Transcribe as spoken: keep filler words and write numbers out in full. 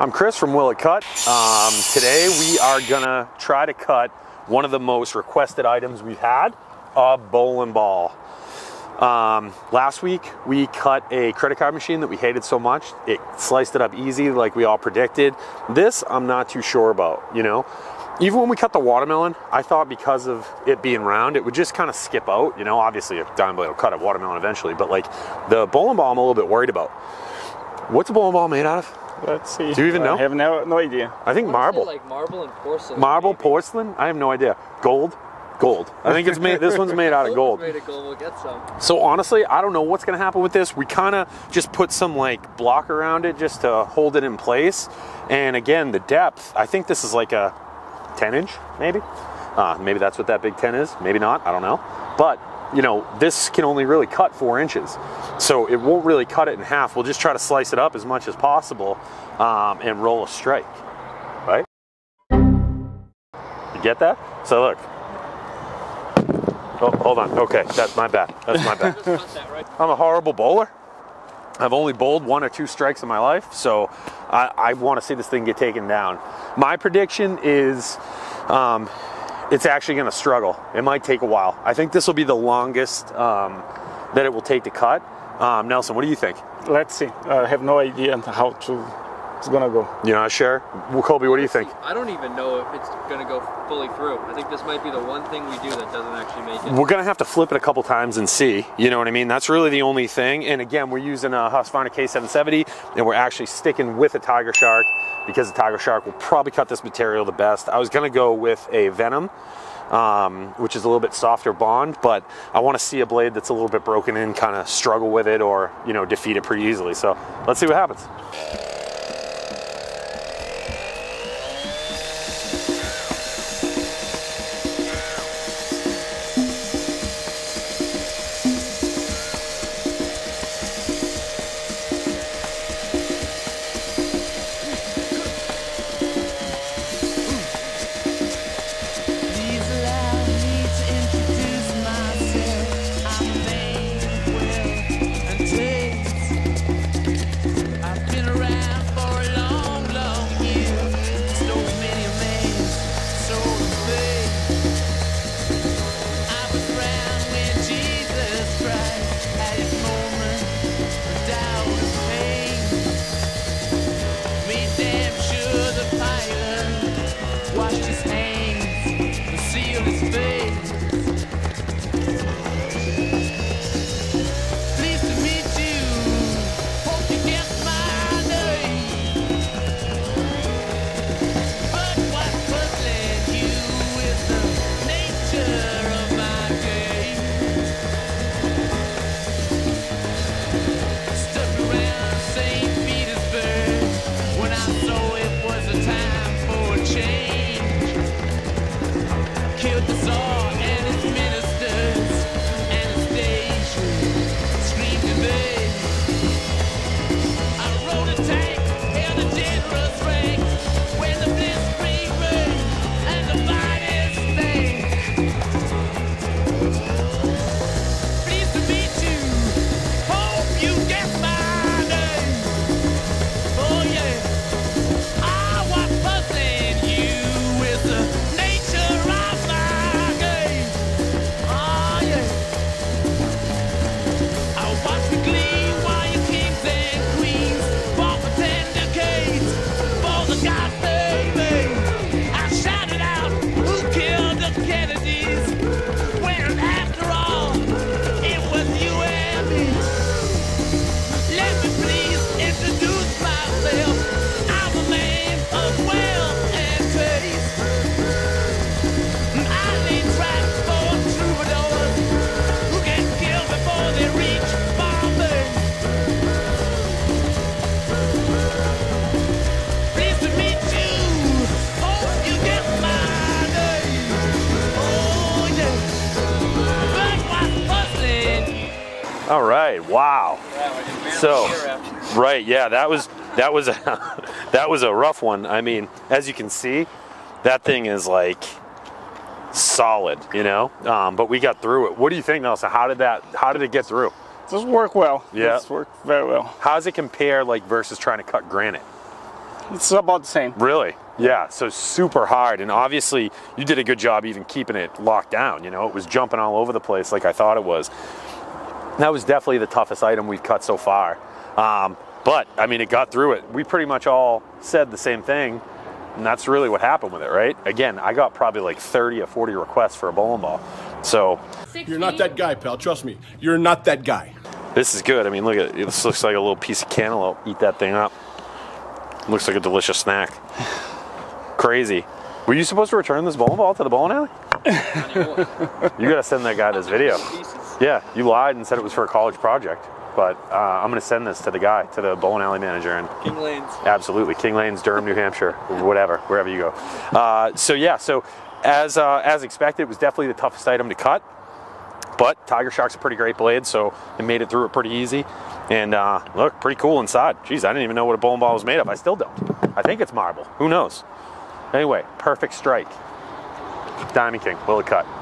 I'm Chris from Will It Cut? Um, today we are gonna try to cut one of the most requested items we've had, a bowling ball. Um, last week we cut a credit card machine that we hated so much. It sliced it up easy like we all predicted. This I'm not too sure about, you know? Even when we cut the watermelon, I thought because of it being round, it would just kind of skip out. You know, obviously a dime blade will cut a watermelon eventually, but like the bowling ball I'm a little bit worried about. What's a bowling ball made out of? Let's see. Do you even know? I have no, no idea. I think I marble. Like marble and porcelain. Marble, maybe. Porcelain? I have no idea. Gold? Gold. I think it's made, this one's made out of gold. Made of gold. We'll get some. So honestly, I don't know what's going to happen with this. We kind of just put some like block around it just to hold it in place. And again, the depth, I think this is like a ten inch maybe, uh, maybe that's what that big ten is, maybe not, I don't know, but you know, this can only really cut four inches, so it won't really cut it in half. We'll just try to slice it up as much as possible um, and roll a strike, right? You get that? So look, oh, hold on, okay, that's my bad, that's my bad. I'm a horrible bowler. I've only bowled one or two strikes in my life, so I, I want to see this thing get taken down. My prediction is um, it's actually going to struggle. It might take a while. I think this will be the longest um, that it will take to cut. Um, Nelson, what do you think? Let's see. I have no idea how to it's going to go. You're not sure? Well, Colby, what do you think? I don't even know if it's going to go fully through. I think this might be the one thing we do that doesn't actually make it. We're going to have to flip it a couple times and see. You know what I mean? That's really the only thing. And again, we're using a Husqvarna K seven seventy, and we're actually sticking with a Tiger Shark because the Tiger Shark will probably cut this material the best. I was going to go with a Venom, um, which is a little bit softer bond, but I want to see a blade that's a little bit broken in, kind of struggle with it or, you know, defeat it pretty easily. So let's see what happens. All right, wow. So, right, yeah, that was that was a, that was a rough one. I mean, as you can see, that thing is like solid, you know. Um, but we got through it. What do you think, Nelson? How did that? How did it get through? It does work well. Yeah, it's worked very well. How does it compare, like, versus trying to cut granite? It's about the same. Really? Yeah, so super hard, and obviously you did a good job even keeping it locked down, you know, it was jumping all over the place like I thought it was. That was definitely the toughest item we've cut so far. Um, but, I mean, it got through it. We pretty much all said the same thing, and that's really what happened with it, right? Again, I got probably like thirty or forty requests for a bowling ball, so. You're not that guy, pal, trust me. You're not that guy. This is good. I mean, look at it. This looks like a little piece of cantaloupe. Eat that thing up. Looks like a delicious snack. Crazy. Were you supposed to return this bowling ball to the bowling alley? You gotta send that guy this video. Yeah, you lied and said it was for a college project, but uh, I'm gonna send this to the guy, to the bowling alley manager. And King Lanes. Absolutely, King Lanes, Durham, New Hampshire, whatever, wherever you go. Uh, so yeah, so as uh, as expected, it was definitely the toughest item to cut, but Tiger Shark's a pretty great blade, so it made it through it pretty easy. And uh, look, pretty cool inside. Jeez, I didn't even know what a bowling ball was made of. I still don't. I think it's marble, who knows? Anyway, perfect strike. Diamond King, Will It Cut?